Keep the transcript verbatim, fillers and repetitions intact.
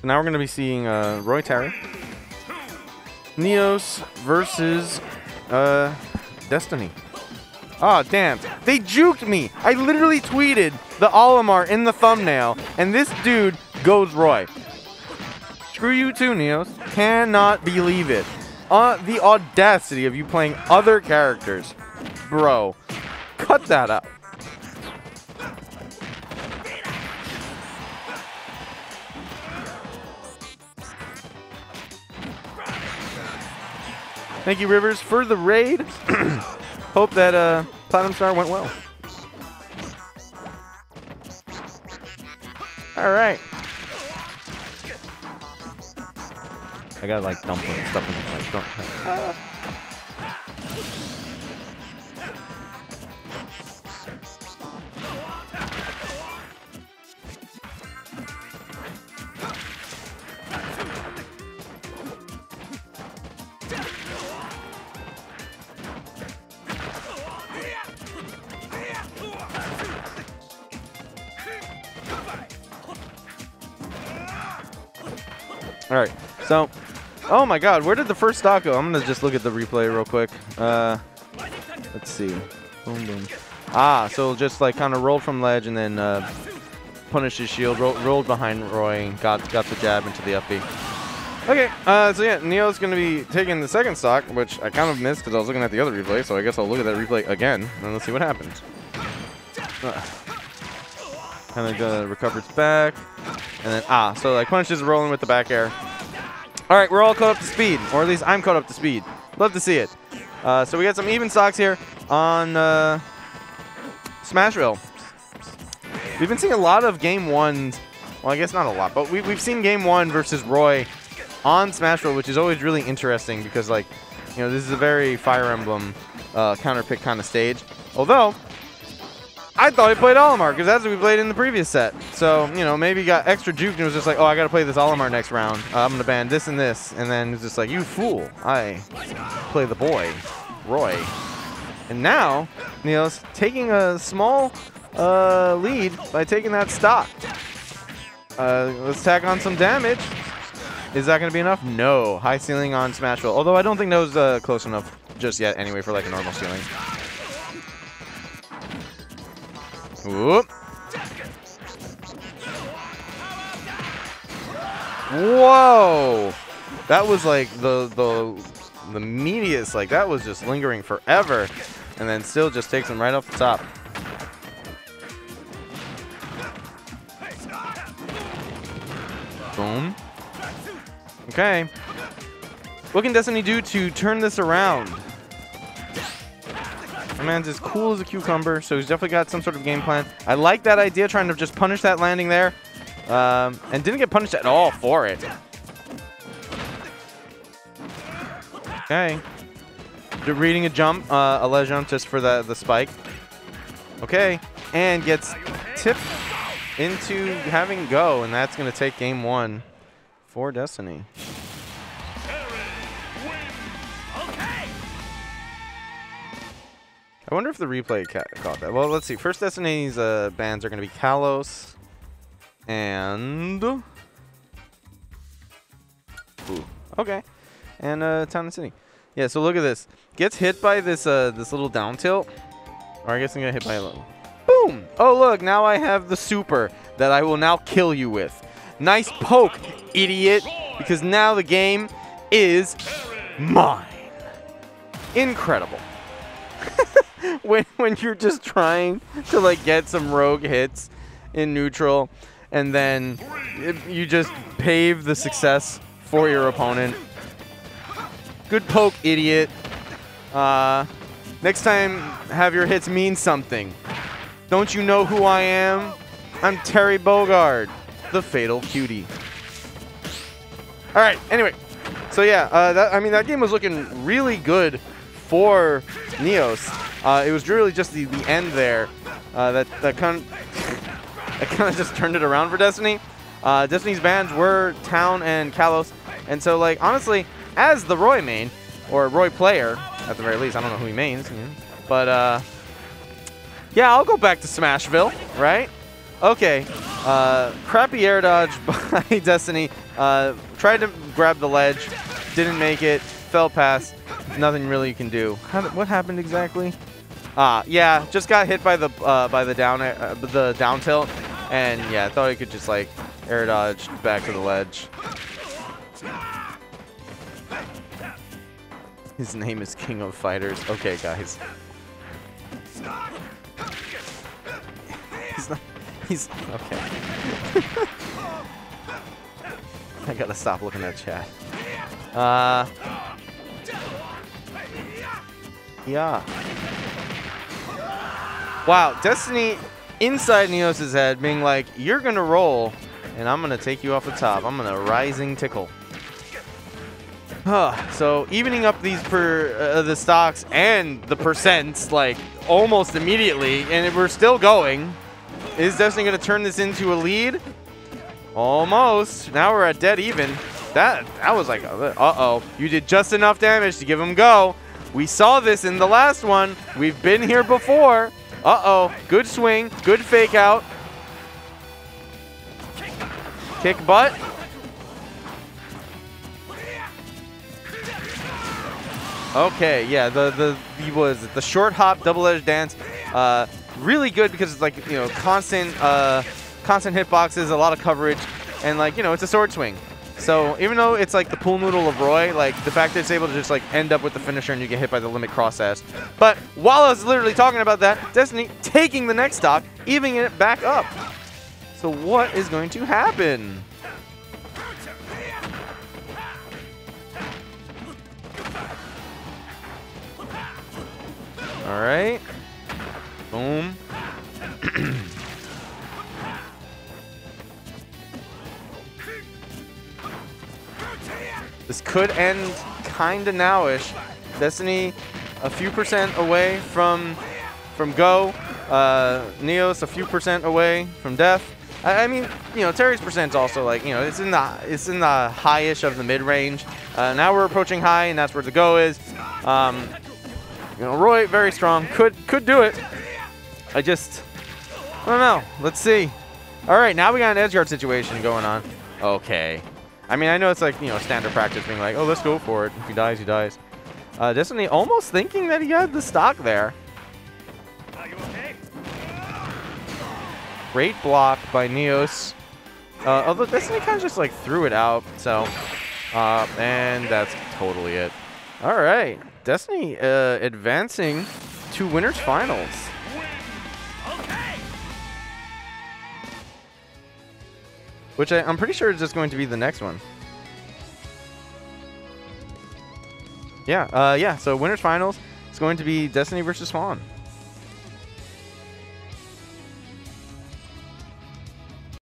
So now we're going to be seeing uh, Roy Terry, Neos versus uh, Destany. Oh, damn. They juked me. I literally tweeted the Olimar in the thumbnail, and this dude goes Roy. Screw you too, Neos. Cannot believe it. Uh, the audacity of you playing other characters. Bro, cut that up. Thank you, Rivers, for the raid. Hope that uh, Platinum Star went well. All right. I gotta like dump and stuff in like dump. Uh. All right, so, oh my God, where did the first stock go? I'm gonna just look at the replay real quick. Uh, let's see. Boom, boom. Ah, so just like kind of rolled from ledge and then uh, punished his shield, ro rolled behind Roy, and got got the jab into the up B. Okay, uh, so yeah, Neo's gonna be taking the second stock, which I kind of missed because I was looking at the other replay. So I guess I'll look at that replay again and let's see what happens. Uh, kind of uh, recovers back. And then, ah, so like punch is rolling with the back air. All right, we're all caught up to speed, or at least I'm caught up to speed. Love to see it. Uh, so we got some even stocks here on uh, Smashville. We've been seeing a lot of game ones. Well, I guess not a lot, but we, we've seen game one versus Roy on Smashville, which is always really interesting because, like, you know, this is a very Fire Emblem uh, counter pick kind of stage. Although, I thought he played Olimar because that's what we played in the previous set. So, you know, maybe he got extra juked and was just like, oh, I got to play this Olimar next round. Uh, I'm going to ban this and this. And then it's just like, you fool. I play the boy, Roy. And now, Neo's taking a small uh, lead by taking that stock. Uh, let's tack on some damage. Is that going to be enough? No. High ceiling on Smashville. Although I don't think that was uh, close enough just yet anyway for like a normal ceiling. Whoop. Whoa! That was like the the the meatiest, like that was just lingering forever, and then still just takes him right off the top. Boom. Okay. What can Destiny do to turn this around? My man's as cool as a cucumber, so he's definitely got some sort of game plan. I like that idea, trying to just punish that landing there. Um, and didn't get punished at all for it. Okay. Reading a jump, uh, a ledge jump just for the, the spike. Okay. And gets tipped into having go, and that's going to take game one for Destiny. I wonder if the replay ca caught that. Well, let's see. First Destiny's uh, bans are going to be Kalos and... Ooh, okay. And uh, Town and City. Yeah, so look at this. Gets hit by this uh, this little down tilt. Or I guess I'm going to hit by a little... Boom! Oh, look. Now I have the super that I will now kill you with. Nice poke, idiot. Because now the game is mine. Incredible. When, when you're just trying to like get some rogue hits in neutral and then it, you just pave the success for your opponent. Good poke, idiot. Uh, next time, have your hits mean something. Don't you know who I am? I'm Terry Bogard, the fatal cutie. All right, anyway. So yeah, uh, that, I mean, that game was looking really good for Neos. Uh, it was really just the, the end there uh, that, that kind of just turned it around for Destiny. Uh, Destiny's bans were Town and Kalos. And so, like, honestly, as the Roy main, or Roy player, at the very least, I don't know who he mains. But, uh, yeah, I'll go back to Smashville, right? Okay. Uh, crappy air dodge by Destiny. Uh, tried to grab the ledge. Didn't make it. Fell past. Nothing really you can do. How, what happened exactly? Ah, yeah. Just got hit by the uh, by the down uh, the down tilt, and yeah, I thought I could just like air dodge back to the ledge. His name is King of Fighters. Okay, guys. He's not. He's okay. I gotta stop looking at chat. Uh. Yeah. Wow, Destiny inside Neos's head being like, you're going to roll, and I'm going to take you off the top. I'm going to rising tickle. Huh. So evening up these per, uh, the stocks and the percents like almost immediately, and if we're still going. Is Destiny going to turn this into a lead? Almost. Now we're at dead even. That, that was like, uh-oh. You did just enough damage to give him go. We saw this in the last one. We've been here before. Uh-oh. Good swing. Good fake out. Kick butt. Okay, yeah, the the he was the short hop double-edged dance. Uh really good because it's like, you know, constant uh constant hitboxes, a lot of coverage, and like, you know, it's a sword swing. So even though it's like the pool noodle of Roy, like the fact that it's able to just like end up with the finisher and you get hit by the limit cross ass. But while I was literally talking about that, Destiny taking the next stock, evening it back up. So what is going to happen? All right. Boom. This could end kinda nowish. Destiny a few percent away from from go. Uh, Neos a few percent away from death. I, I mean, you know, Terry's percent's also like, you know, it's in the it's in the high-ish of the mid-range. Uh, now we're approaching high, and that's where the go is. Um, you know, Roy very strong. Could could do it. I just I don't know. Let's see. All right, now we got an edgeguard situation going on. Okay. I mean, I know it's like, you know, standard practice being like, oh, let's go for it. If he dies, he dies. Uh, Destiny almost thinking that he had the stock there. Are you okay? Great block by Neos. Uh, although Destiny kind of just like threw it out. So, uh, and that's totally it. All right. Destiny uh, advancing to winners finals. Which I, I'm pretty sure is just going to be the next one. Yeah, uh, yeah. So winners finals is going to be Destiny versus Swan.